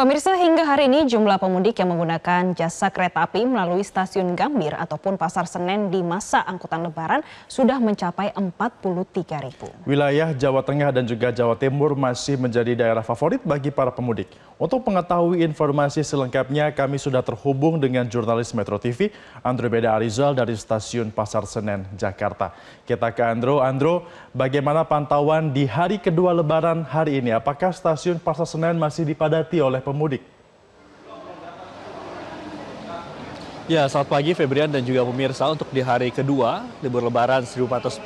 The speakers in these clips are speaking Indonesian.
Pemirsa, hingga hari ini jumlah pemudik yang menggunakan jasa kereta api melalui Stasiun Gambir ataupun Pasar Senen di masa angkutan lebaran sudah mencapai 43.000. Wilayah Jawa Tengah dan juga Jawa Timur masih menjadi daerah favorit bagi para pemudik. Untuk mengetahui informasi selengkapnya, kami sudah terhubung dengan jurnalis Metro TV, Andromeda Arizal dari Stasiun Pasar Senen, Jakarta. Kita ke Andro. Andro, bagaimana pantauan di hari kedua lebaran hari ini? Apakah Stasiun Pasar Senen masih dipadati oleh pemudik? Ya, selamat pagi Febrian dan juga pemirsa. Untuk di hari kedua libur lebaran 1445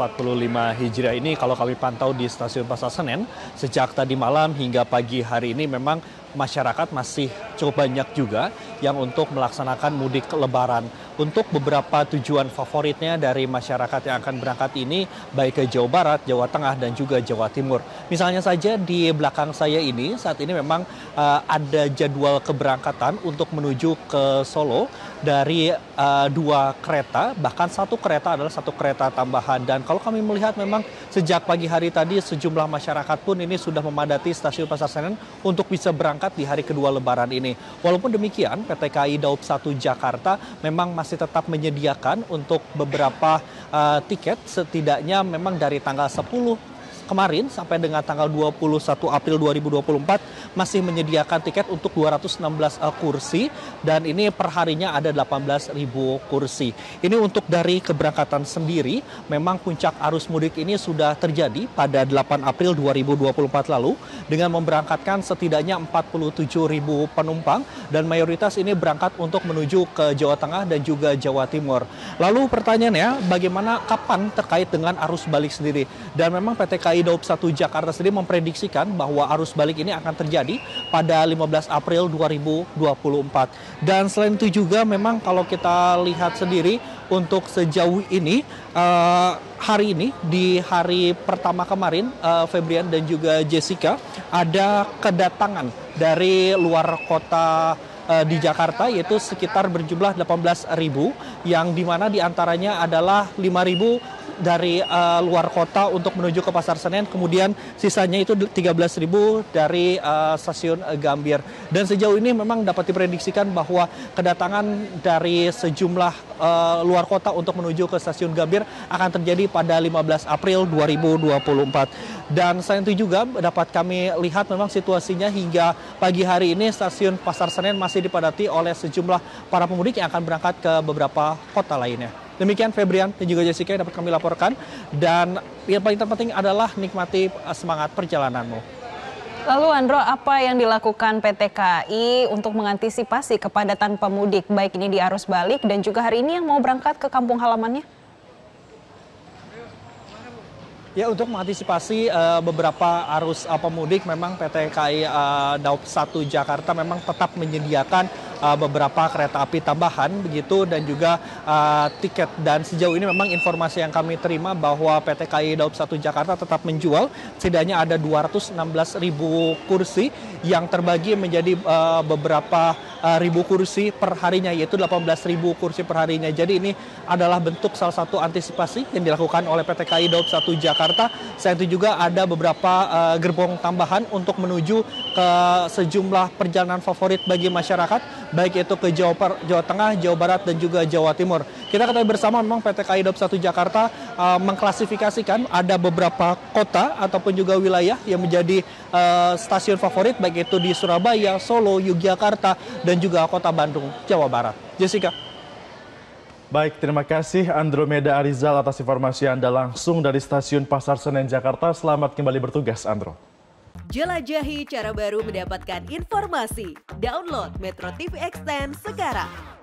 Hijriah ini, kalau kami pantau di Stasiun Pasar Senen sejak tadi malam hingga pagi hari ini, memang masyarakat masih cukup banyak juga yang untuk melaksanakan mudik lebaran. Untuk beberapa tujuan favoritnya dari masyarakat yang akan berangkat ini, baik ke Jawa Barat, Jawa Tengah, dan juga Jawa Timur. Misalnya saja di belakang saya ini, saat ini memang ada jadwal keberangkatan untuk menuju ke Solo dari dua kereta, bahkan satu kereta adalah satu kereta tambahan. Dan kalau kami melihat memang sejak pagi hari tadi sejumlah masyarakat pun ini sudah memadati Stasiun Pasar Senen untuk bisa berangkat di hari kedua lebaran ini. Walaupun demikian, PT KAI Daop 1 Jakarta memang masih tetap menyediakan untuk beberapa tiket, setidaknya memang dari tanggal 10 kemarin sampai dengan tanggal 21 April 2024 masih menyediakan tiket untuk 216 kursi, dan ini perharinya ada 18.000 kursi. Ini untuk dari keberangkatan sendiri, memang puncak arus mudik ini sudah terjadi pada 8 April 2024 lalu dengan memberangkatkan setidaknya 47.000 penumpang, dan mayoritas ini berangkat untuk menuju ke Jawa Tengah dan juga Jawa Timur. Lalu pertanyaannya, bagaimana kapan terkait dengan arus balik sendiri? Dan memang PT KAI Daop 1 Jakarta sendiri memprediksikan bahwa arus balik ini akan terjadi pada 15 April 2024. Dan selain itu juga memang kalau kita lihat sendiri untuk sejauh ini, hari ini di hari pertama kemarin, Febrian dan juga Jessica, ada kedatangan dari luar kota di Jakarta, yaitu sekitar berjumlah 18.000, yang dimana diantaranya adalah 5.000 dari luar kota untuk menuju ke Pasar Senen, kemudian sisanya itu 13.000 dari Stasiun Gambir. Dan sejauh ini memang dapat diprediksikan bahwa kedatangan dari sejumlah luar kota untuk menuju ke Stasiun Gambir akan terjadi pada 15 April 2024. Dan selain itu juga dapat kami lihat memang situasinya hingga pagi hari ini Stasiun Pasar Senen masih dipadati oleh sejumlah para pemudik yang akan berangkat ke beberapa kota lainnya. Demikian Febrian dan juga Jessica yang dapat kami laporkan, dan yang paling terpenting adalah nikmati semangat perjalananmu. Lalu Andro, apa yang dilakukan PT KAI untuk mengantisipasi kepadatan pemudik, baik ini di arus balik dan juga hari ini yang mau berangkat ke kampung halamannya? Ya, untuk mengantisipasi beberapa arus pemudik, memang PT KAI Daop 1 Jakarta memang tetap menyediakan beberapa kereta api tambahan begitu, dan juga tiket. Dan sejauh ini memang informasi yang kami terima bahwa PT KAI Daop 1 Jakarta tetap menjual setidaknya ada 216.000 kursi yang terbagi menjadi beberapa ribu kursi perharinya, yaitu 18.000 kursi perharinya. Jadi ini adalah bentuk salah satu antisipasi yang dilakukan oleh PT KAI Daop 1 Jakarta. Selain itu juga ada beberapa gerbong tambahan untuk menuju ke sejumlah perjalanan favorit bagi masyarakat, baik itu ke Jawa Tengah, Jawa Barat, dan juga Jawa Timur. Kita ketahui bersama memang PT KAI Daop 1 Jakarta mengklasifikasikan ada beberapa kota ataupun juga wilayah yang menjadi stasiun favorit, baik itu di Surabaya, Solo, Yogyakarta, dan juga kota Bandung, Jawa Barat. Jessica. Baik, terima kasih Andromeda Arizal atas informasi Anda langsung dari Stasiun Pasar Senen, Jakarta. Selamat kembali bertugas, Andro. Jelajahi cara baru mendapatkan informasi. Download Metro TV Extend sekarang.